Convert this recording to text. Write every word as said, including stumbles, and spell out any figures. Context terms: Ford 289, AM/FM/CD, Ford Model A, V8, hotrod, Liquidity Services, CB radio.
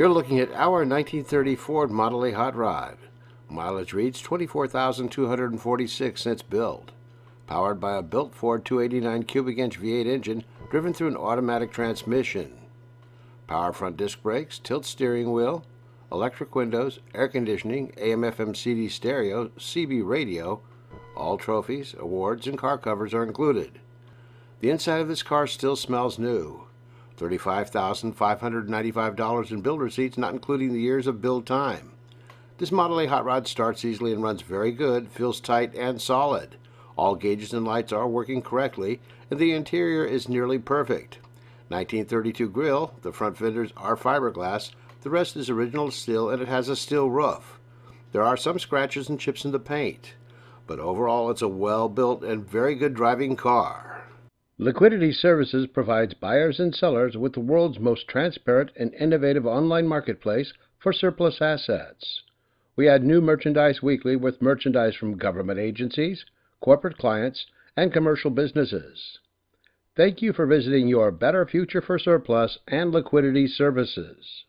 You're looking at our nineteen thirty Ford Model A hot rod. Mileage reads twenty-four thousand two hundred forty-six since build. Powered by a built Ford two eighty-nine cubic inch V eight engine driven through an automatic transmission. Power front disc brakes, tilt steering wheel, electric windows, air conditioning, A M F M C D stereo, C B radio, all trophies, awards, and car covers are included. The inside of this car still smells new. thirty-five thousand five hundred ninety-five dollars in build receipts, not including the years of build time. This Model A hot rod starts easily and runs very good, feels tight and solid. All gauges and lights are working correctly, and the interior is nearly perfect. nineteen thirty-two grille, the front fenders are fiberglass, the rest is original steel, and it has a steel roof. There are some scratches and chips in the paint, but overall it's a well-built and very good driving car. Liquidity Services provides buyers and sellers with the world's most transparent and innovative online marketplace for surplus assets. We add new merchandise weekly with merchandise from government agencies, corporate clients, and commercial businesses. Thank you for visiting your Better Future for Surplus and Liquidity Services.